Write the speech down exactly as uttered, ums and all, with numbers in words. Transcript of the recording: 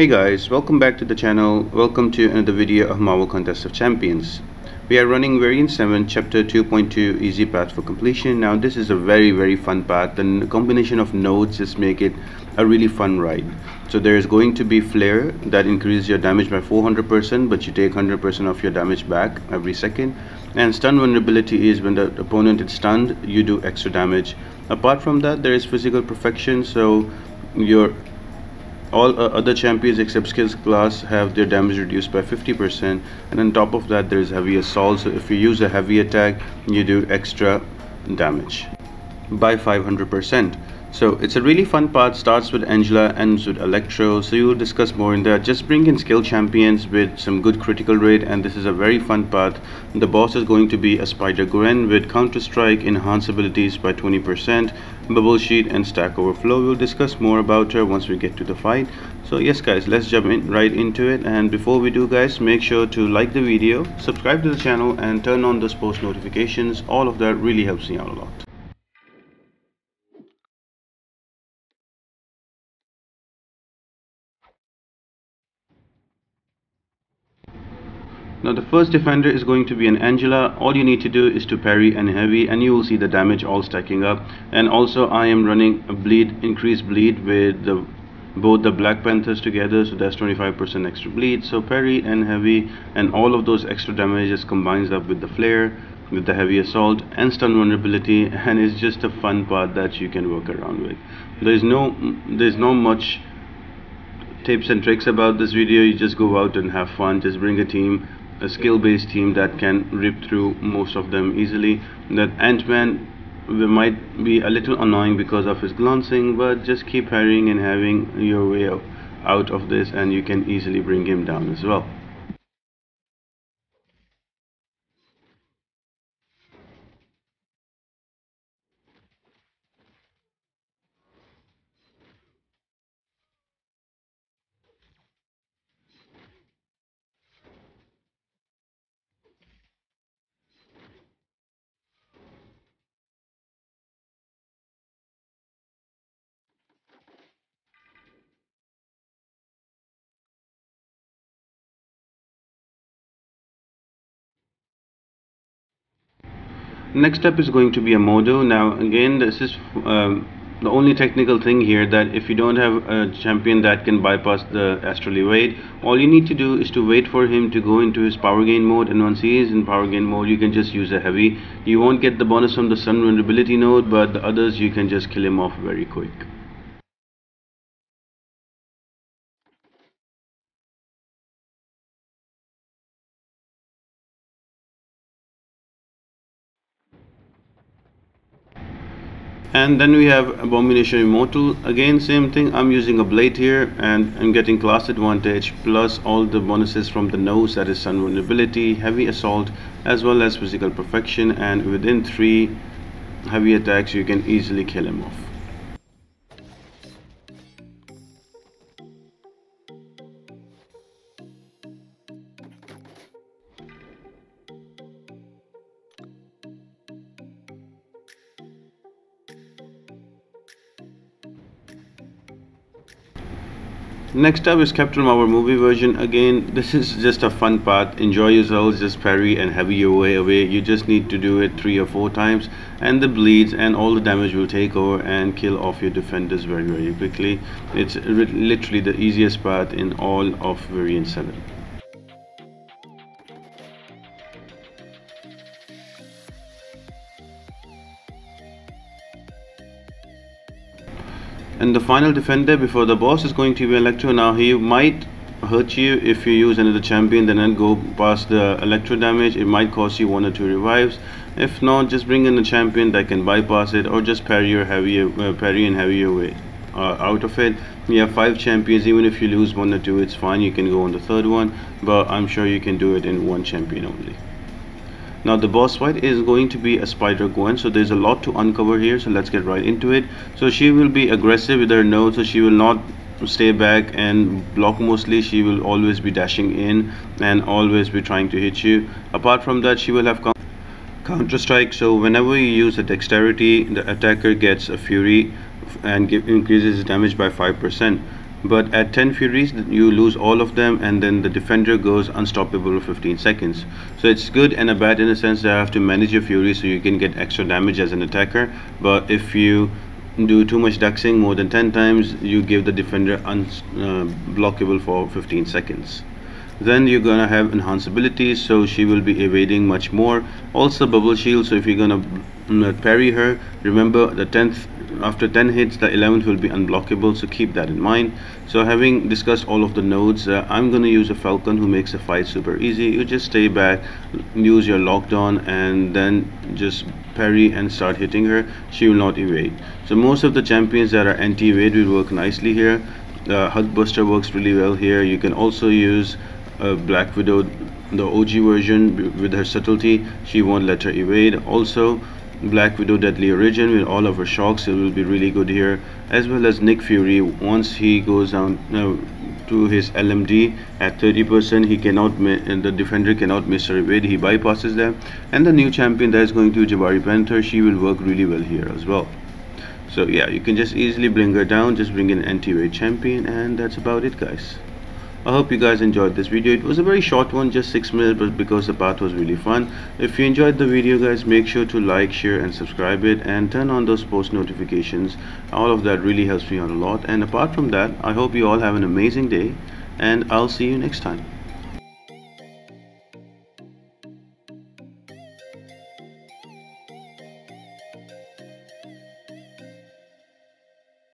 Hey guys, welcome back to the channel. Welcome to another video of Marvel Contest of Champions. We are running Variant seven Chapter two point two Easy Path for Completion. Now this is a very very fun path, and the combination of nodes just make it a really fun ride. So there is going to be Flare that increases your damage by four hundred percent, but you take one hundred percent of your damage back every second. And stun vulnerability is when the opponent is stunned, you do extra damage. Apart from that, there is Physical Perfection, so your all uh, other champions except skills class have their damage reduced by fifty percent, and on top of that there is Heavy Assault, so if you use a heavy attack you do extra damage by five hundred percent. So it's a really fun part, starts with Angela, ends with Electro, so you'll discuss more in that. Just bring in skill champions with some good critical rate, and this is a very fun path. The boss is going to be a Spider-Gwen with Counter-Strike, Enhance Abilities by twenty percent, Bubble Sheet and Stack Overflow. We'll discuss more about her once we get to the fight. So yes guys, let's jump in right into it, and before we do guys, make sure to like the video, subscribe to the channel and turn on those post notifications. All of that really helps me out a lot. Now the first defender is going to be an Angela. All you need to do is to parry and heavy, and you will see the damage all stacking up. And also I am running a bleed, increased bleed with the, both the Black Panthers together, so that's twenty-five percent extra bleed. So parry and heavy, and all of those extra damages combines up with the Flare, with the Heavy Assault and stun vulnerability, and it's just a fun part that you can work around with. There's no, there's no much tips and tricks about this video. You just go out and have fun. Just bring a team, a skill-based team that can rip through most of them easily. That Ant-Man might be a little annoying because of his glancing, but just keep parrying and having your way out of this and you can easily bring him down as well. Next up is going to be a Mordo. Now again, this is um, the only technical thing here, that if you don't have a champion that can bypass the astral evade, all you need to do is to wait for him to go into his power gain mode, and once he is in power gain mode you can just use a heavy. You won't get the bonus from the stun vulnerability node, but the others you can just kill him off very quick. And then we have Abomination Immortal. Again, same thing, I'm using a Blade here, and I'm getting class advantage plus all the bonuses from the nose, that is stun vulnerability, Heavy Assault, as well as Physical Perfection, and within three heavy attacks you can easily kill him off. Next up is Captain Marvel movie version. Again, this is just a fun part. Enjoy yourselves, just parry and heavy your way away. You just need to do it three or four times, and the bleeds and all the damage will take over and kill off your defenders very very quickly. It's literally the easiest part in all of Variant seven. And the final defender before the boss is going to be Electro. Now he might hurt you if you use another champion, then and go past the Electro damage. It might cost you one or two revives. If not, just bring in a champion that can bypass it, or just parry your heavier, uh, parry and heavier way uh, out of it. You have five champions. Even if you lose one or two, it's fine. You can go on the third one, but I'm sure you can do it in one champion only. Now the boss fight is going to be a Spider-Gwen, so there's a lot to uncover here, so let's get right into it. So she will be aggressive with her node, so she will not stay back and block mostly. She will always be dashing in and always be trying to hit you. Apart from that, she will have Counter-Strike, so whenever you use a dexterity, the attacker gets a Fury and give, increases damage by five percent. but at ten Furies you lose all of them, and then the defender goes unstoppable for fifteen seconds. So it's good and a bad in a sense that you have to manage your Fury so you can get extra damage as an attacker, but if you do too much duxing more than ten times, you give the defender unblockable uh, for fifteen seconds. Then you're gonna have enhance abilities, so she will be evading much more. Also bubble shield, so if you're gonna uh, parry her, remember the tenth, after ten hits the eleventh will be unblockable, so keep that in mind. So having discussed all of the nodes, uh, I'm gonna use a Falcon who makes a fight super easy. You just stay back, use your lockdown, and then just parry and start hitting her. She will not evade. So most of the champions that are anti-evade will work nicely here. uh, Hulkbuster works really well here. You can also use uh, Black Widow, the O G version, with her subtlety. She won't let her evade. Also Black Widow Deadly Origin with all of her shocks, it will be really good here, as well as Nick Fury. Once he goes down uh, to his L M D at thirty percent, he cannot, and the defender cannot miss her evade, he bypasses them. And the new champion that is going to Jabari Panther, she will work really well here as well. So yeah, you can just easily bring her down, just bring an anti-evade champion, and that's about it guys. I hope you guys enjoyed this video. It was a very short one, just six minutes, but because the path was really fun. If you enjoyed the video guys, make sure to like, share and subscribe it, and turn on those post notifications. All of that really helps me out a lot. And apart from that, I hope you all have an amazing day, and I'll see you next time.